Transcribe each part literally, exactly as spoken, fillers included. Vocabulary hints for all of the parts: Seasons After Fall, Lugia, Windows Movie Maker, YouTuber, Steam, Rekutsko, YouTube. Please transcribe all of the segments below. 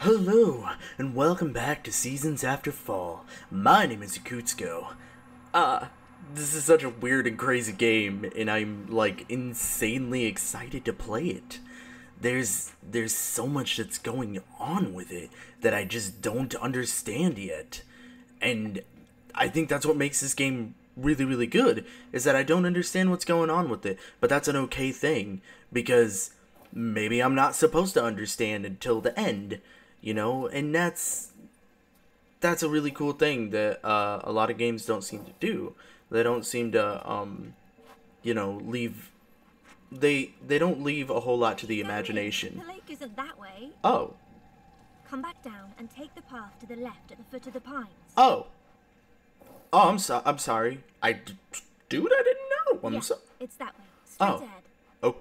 Hello, and welcome back to Seasons After Fall. My name is Rekutsko. Ah, uh, this is such a weird and crazy game, and I'm, like, insanely excited to play it. There's, there's so much that's going on with it that I just don't understand yet. And I think that's what makes this game really, really good, is that I don't understand what's going on with it. But that's an okay thing, because maybe I'm not supposed to understand until the end. You know, and that's that's a really cool thing that uh, a lot of games don't seem to do. They don't seem to, um, you know, leave. They they don't leave a whole lot to the imagination. The lake isn't that way. Oh. Come back down and take the path to the left at the foot of the pines. Oh. Oh, I'm so I'm sorry. I, dude, I didn't know. I'm yeah, so it's that way. Straight oh. ahead. Oh.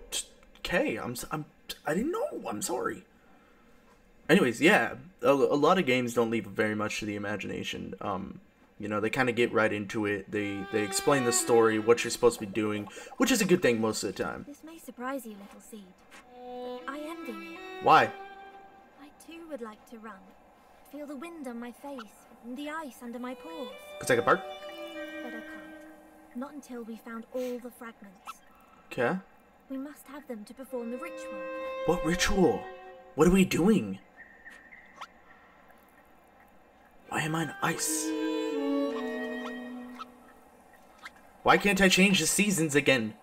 Okay. I'm I'm I didn't know. I'm sorry. Anyways, yeah, a, a lot of games don't leave very much to the imagination. Um, you know, they kind of get right into it. They they explain the story, what you're supposed to be doing, which is a good thing most of the time. This may surprise you, little seed. I am doing it. Why? I too would like to run. Feel the wind on my face, and the ice under my paws. Cause I can bark. But I can't. Not until we found all the fragments. Okay. We must have them to perform the ritual. What ritual? What are we doing? Why am I on ice? Why can't I change the seasons again?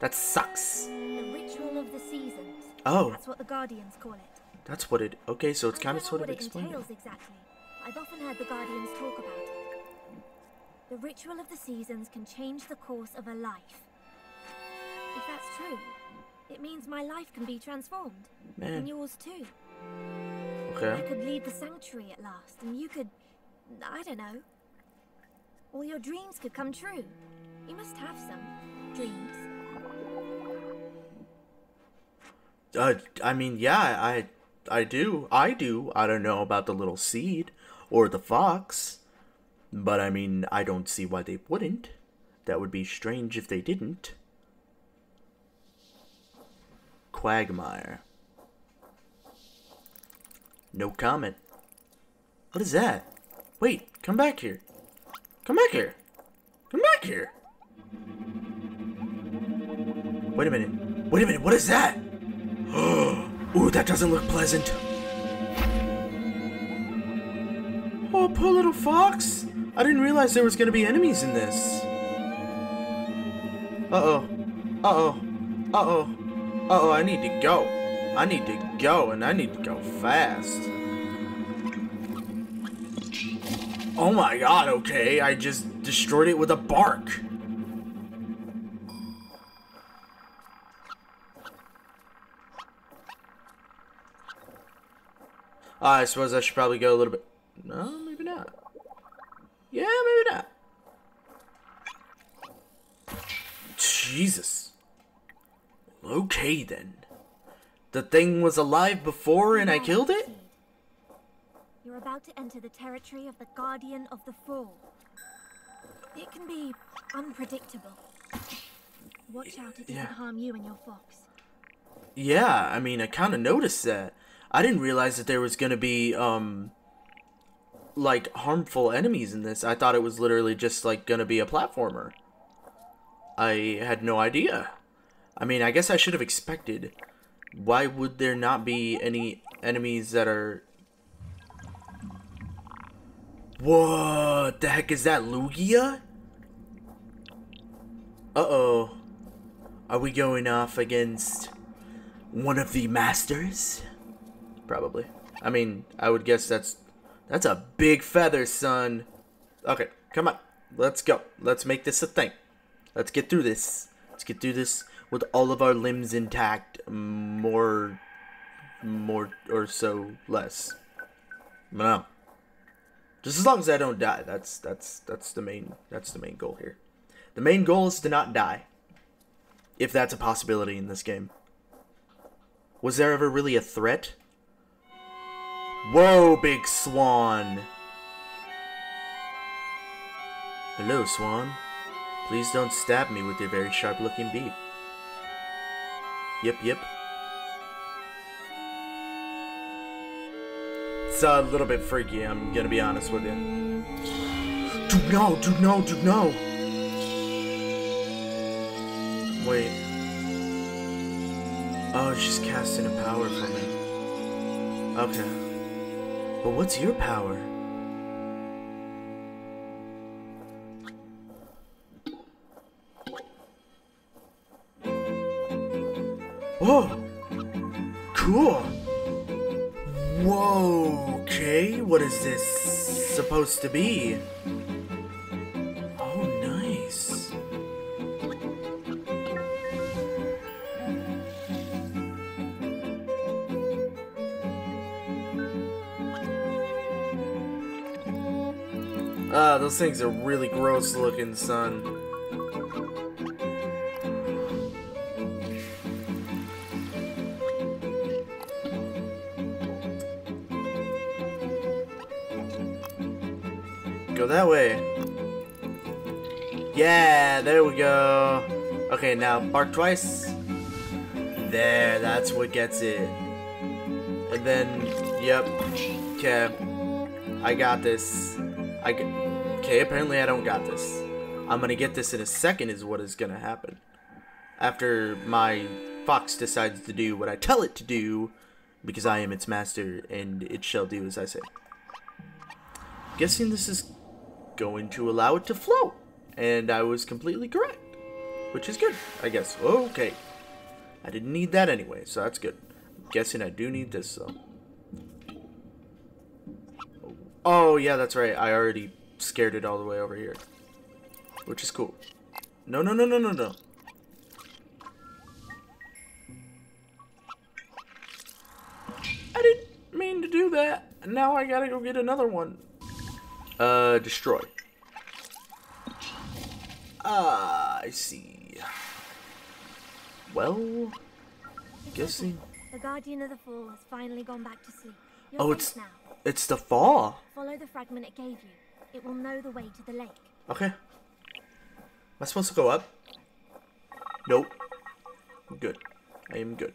That sucks. The ritual of the seasons. Oh. That's what the guardians call it. That's what it. Okay, so it's kind of sort of explained. Exactly. I've often heard the guardians talk about it. The ritual of the seasons can change the course of a life. If that's true, it means my life can be transformed. Man. And yours too. Okay. I could leave the sanctuary at last, and you could, I don't know, all your dreams could come true. You must have some dreams. Uh, I mean, yeah, I, I do, I do. I don't know about the little seed or the fox, but I mean, I don't see why they wouldn't. That would be strange if they didn't. Quagmire. No comment. What is that? Wait, come back here. Come back here. Come back here. Wait a minute. Wait a minute. What is that? Ooh, that doesn't look pleasant. Oh, poor little fox. I didn't realize there was going to be enemies in this. Uh-oh. Uh-oh. Uh-oh. Uh-oh, I need to go. I need to go, and I need to go fast. Oh my god, okay, I just destroyed it with a bark. Uh, I suppose I should probably go a little bit. No, maybe not. Yeah, maybe not. Jesus. Okay, then. The thing was alive before and I killed it? You're about to enter the territory of the Guardian of the Fall. It can be unpredictable. Watch out it doesn't harm you and your fox. Yeah, I mean, I kind of noticed that. I didn't realize that there was going to be, um, like, harmful enemies in this. I thought it was literally just, like, going to be a platformer. I had no idea. I mean, I guess I should have expected. Why would there not be any enemies that are... What the heck is that, Lugia? Uh-oh. Are we going off against one of the masters? Probably. I mean, I would guess that's... That's a big feather, son. Okay, come on. Let's go. Let's make this a thing. Let's get through this. Let's get through this with all of our limbs intact, more, more or so less. No, just as long as I don't die. That's that's that's the main that's the main goal here. The main goal is to not die, if that's a possibility in this game. Was there ever really a threat? Whoa, big swan! Hello, swan. Please don't stab me with your very sharp-looking beak. Yep, yep. It's a little bit freaky, I'm gonna be honest with you. Dude, no, dude, no, dude, no! Wait. Oh, she's casting a power for me. Okay. But what's your power? Whoa! Cool! Whoa, okay, what is this supposed to be? Oh, nice. Ah, those things are really gross looking, son. Go that way. Yeah, there we go. Okay, now bark twice. There, that's what gets it. And then, yep. Okay, I got this. I g okay, apparently I don't got this. I'm gonna get this in a second is what is gonna happen. After my fox decides to do what I tell it to do, because I am its master and it shall do as I say. Guessing this is going to allow it to float, and I was completely correct, which is good, I guess. Okay, I didn't need that anyway, so that's good. I'm guessing I do need this though. Oh yeah, that's right, I already scared it all the way over here, which is cool. No, no, no, no, no, no. I didn't mean to do that. Now I gotta go get another one. Uh, destroy. Ah, I see. Well, guessing. The guardian of the fall has finally gone back to sleep. You're oh, it's now. It's the fall. Follow the fragment it gave you. It will know the way to the lake. Okay. Am I supposed to go up? Nope. I'm good. I am good.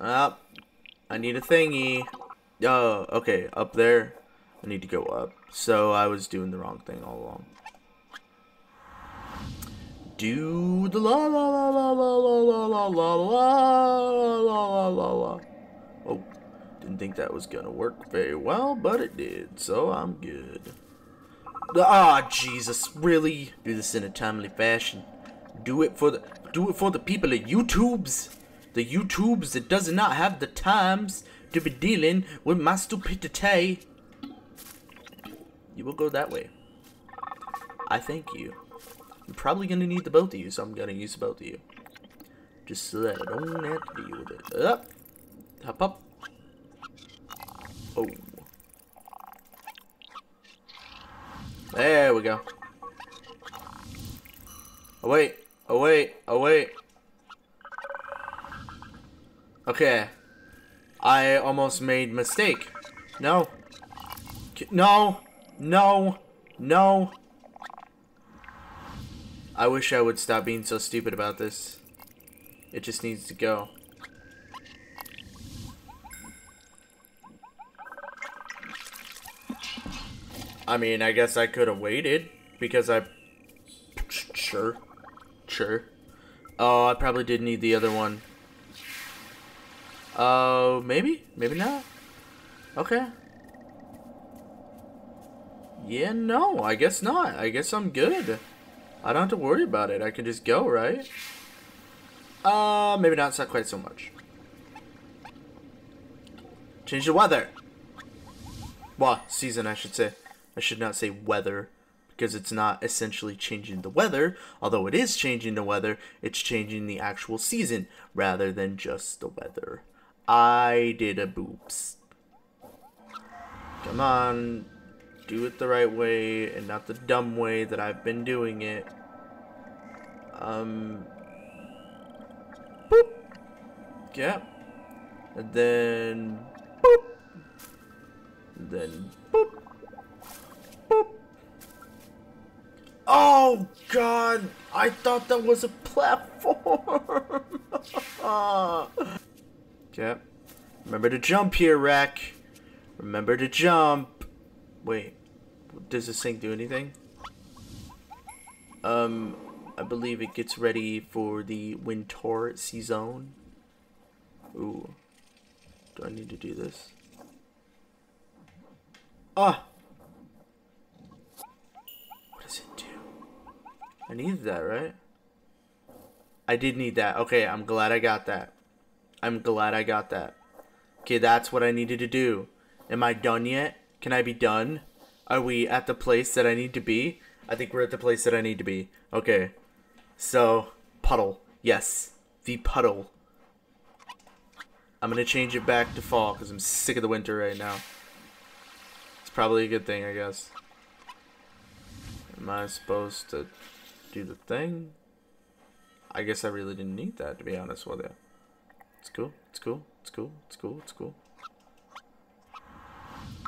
Up. Uh, I need a thingy. Oh, okay. Up there. I need to go up. So I was doing the wrong thing all along. Do the la la la la la la la la la la la la la. Oh, didn't think that was gonna work very well, but it did, so I'm good. Ah, Jesus, really? Do this in a timely fashion. Do it for the do it for the people of YouTubes. The YouTubes that does not have the times to be dealing with my stupidity. You will go that way. I thank you. I'm probably gonna need the both of you, so I'm gonna use the both of you. Just so that I don't have to deal with it. Up! Hop up. Oh. There we go. Oh wait, oh wait, oh wait. Okay. I almost made a mistake. No. No. No, no. I wish I would stop being so stupid about this. It just needs to go. I mean, I guess I could have waited because I... Sure. Sure. Oh, I probably did need the other one. Oh, uh, maybe? Maybe not? Okay. Yeah, no, I guess not. I guess I'm good. I don't have to worry about it. I can just go, right? Uh, maybe not. It's not quite so much. Change the weather. Well, season, I should say. I should not say weather, because it's not essentially changing the weather. Although it is changing the weather, it's changing the actual season rather than just the weather. I did a boops. Come on. Do it the right way and not the dumb way that I've been doing it. Um. Boop. Yeah. And then. Boop. And then. Boop. Boop. Oh, God. I thought that was a platform. Yeah. Remember to jump here, Rek. Remember to jump. Wait, does this thing do anything? Um, I believe it gets ready for the winter season. Ooh, do I need to do this? Ah! What does it do? I needed that, right? I did need that. Okay, I'm glad I got that. I'm glad I got that. Okay, that's what I needed to do. Am I done yet? Can I be done? Are we at the place that I need to be? I think we're at the place that I need to be. Okay. So, puddle. Yes. The puddle. I'm gonna change it back to fall because I'm sick of the winter right now. It's probably a good thing, I guess. Am I supposed to do the thing? I guess I really didn't need that, to be honest with you. It's cool. It's cool. It's cool. It's cool. It's cool.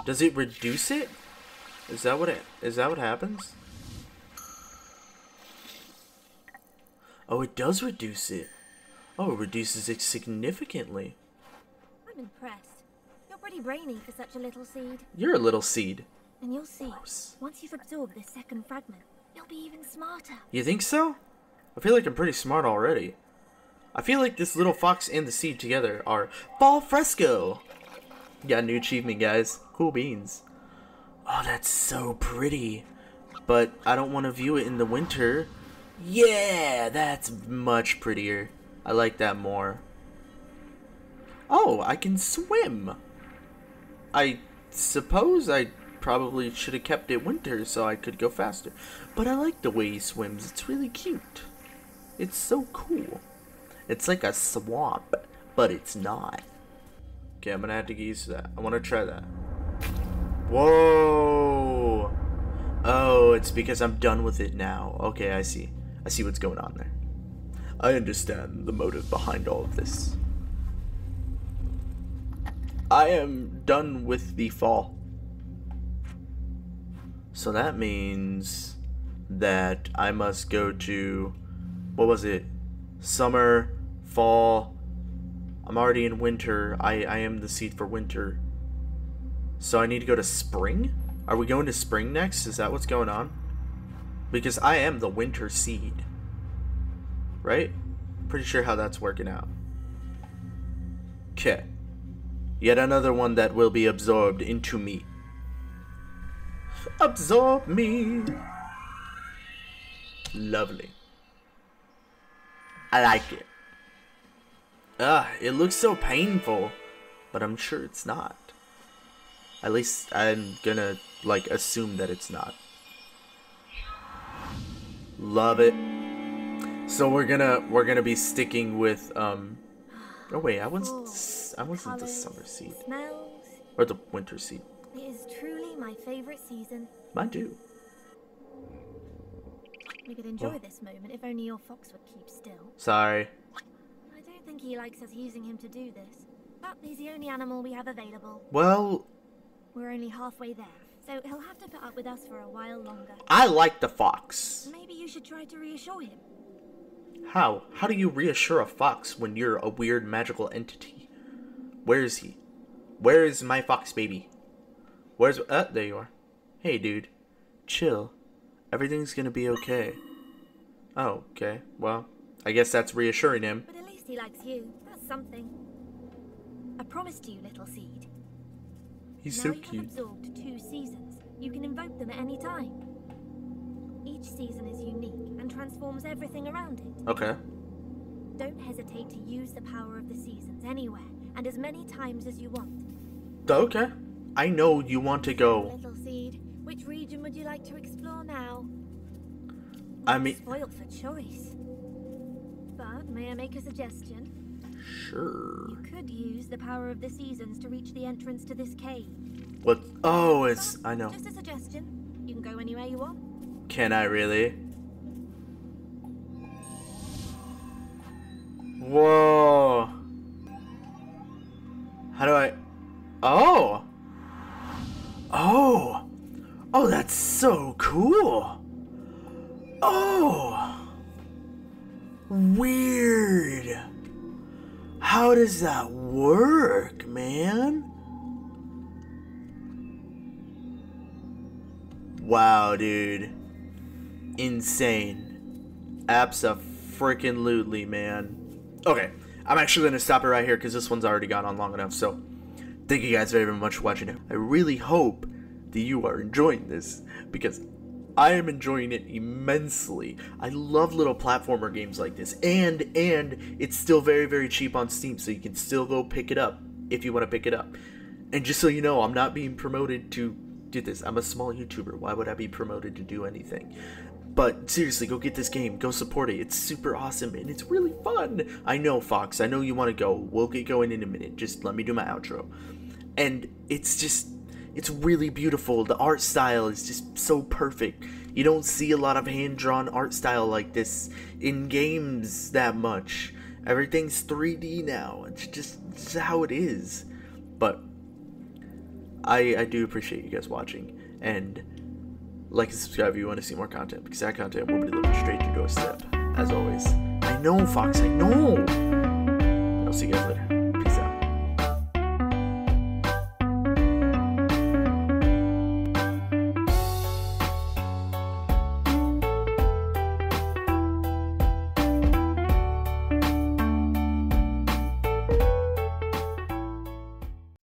Does it reduce it? Is that what it? Is that what happens? Oh, it does reduce it. Oh, it reduces it significantly. I'm impressed. You're pretty brainy for such a little seed. You're a little seed. And you'll see. Gross. Once you've absorbed this second fragment, you'll be even smarter. You think so? I feel like I'm pretty smart already. I feel like this little fox and the seed together are Fall Fresco. Got a new achievement, guys. Cool beans. Oh, that's so pretty. But I don't want to view it in the winter. Yeah, that's much prettier. I like that more. Oh, I can swim. I suppose I probably should have kept it winter so I could go faster. But I like the way he swims. It's really cute. It's so cool. It's like a swamp, but it's not. Okay, I'm gonna have to get used to that. I want to try that. Whoa! Oh, it's because I'm done with it now. Okay, I see. I see what's going on there. I understand the motive behind all of this. I am done with the fall. So that means that I must go to, what was it? Summer, fall. I'm already in winter. I, I am the seed for winter. So I need to go to spring? Are we going to spring next? Is that what's going on? Because I am the winter seed. Right? Pretty sure how that's working out. Okay. Yet another one that will be absorbed into me. Absorb me! Lovely. I like it. Ah, it looks so painful, but I'm sure it's not. At least I'm gonna, like, assume that it's not. Love it. So we're gonna we're gonna be sticking with um. Oh wait, I was I wasn't the summer seed or the winter seed. It is truly my favorite season. Mine too. We could enjoy oh. this moment if only your fox would keep still. Sorry. I don't think he likes us using him to do this, but he's the only animal we have available. Well. We're only halfway there, so he'll have to put up with us for a while longer. I like the fox. Maybe you should try to reassure him. How? How do you reassure a fox when you're a weird magical entity? Where is he? Where is my fox baby? Where's... Uh, there you are. Hey, dude. Chill. Everything's gonna be okay. Oh, okay. Well, I guess that's reassuring him. But at least he likes you. That's something. I promised you, little seed. He's so cute. Now you've absorbed two seasons. You can invoke them at any time. Each season is unique and transforms everything around it. Okay. Don't hesitate to use the power of the seasons anywhere and as many times as you want. Okay. I know you want to go. Little seed, which region would you like to explore now? I mean, spoiled for choice. But may I make a suggestion? Sure. You could use the power of the seasons to reach the entrance to this cave. What? Oh, it's... I know. Just a suggestion. You can go anywhere you want. Can I really? Whoa. How do I... Oh. Oh. Oh, that's so cool. Oh. Weird. How does that work, man? Wow, dude. Insane. Abso-freaking-lutely, man. Okay, I'm actually going to stop it right here because this one's already gone on long enough. So, thank you guys very much for watching it. I really hope that you are enjoying this because I am enjoying it immensely. I love little platformer games like this. And, and it's still very, very cheap on Steam, so you can still go pick it up if you want to pick it up. And just so you know, I'm not being promoted to do this. I'm a small YouTuber. Why would I be promoted to do anything? But seriously, go get this game. Go support it. It's super awesome, and it's really fun. I know, Fox. I know you want to go. We'll get going in a minute. Just let me do my outro. And it's just... it's really beautiful. The art style is just so perfect. You don't see a lot of hand-drawn art style like this in games that much. Everything's three D now. It's just it's how it is. But I, I do appreciate you guys watching. And like and subscribe if you want to see more content. Because that content will be delivered straight to your doorstep. As always. I know, Fox. I know. I'll see you guys later.